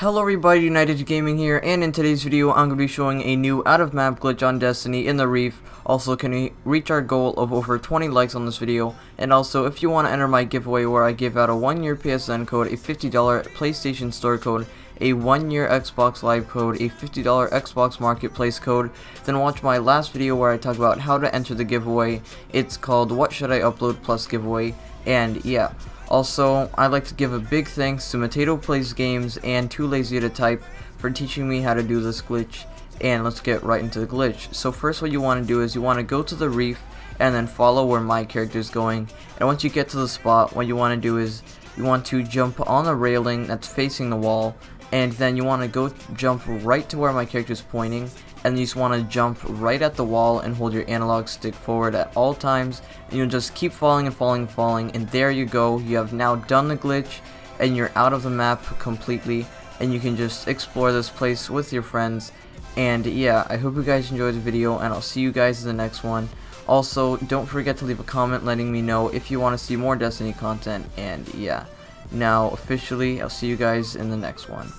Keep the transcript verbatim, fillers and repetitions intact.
Hello everybody, United Gaming here, and in today's video I'm going to be showing a new out of map glitch on Destiny in the Reef. Also, can we reach our goal of over twenty likes on this video, and also if you want to enter my giveaway where I give out a one year P S N code, a fifty dollar PlayStation Store code, a one year Xbox Live code, a fifty dollar Xbox Marketplace code, then watch my last video where I talk about how to enter the giveaway. It's called What Should I Upload Plus Giveaway, and yeah. Also, I'd like to give a big thanks to MatatoPlaysGames and Too Lazy to Type for teaching me how to do this glitch, and let's get right into the glitch. So first what you want to do is you want to go to the Reef and then follow where my character is going, and once you get to the spot, what you want to do is you want to jump on the railing that's facing the wall, and then you want to go jump right to where my character is pointing, and you just want to jump right at the wall and hold your analog stick forward at all times, and you'll just keep falling and falling and falling, and there you go, you have now done the glitch and you're out of the map completely, and you can just explore this place with your friends. And yeah, I hope you guys enjoyed the video, and I'll see you guys in the next one. Also, don't forget to leave a comment letting me know if you want to see more Destiny content, and yeah. Now, officially, I'll see you guys in the next one.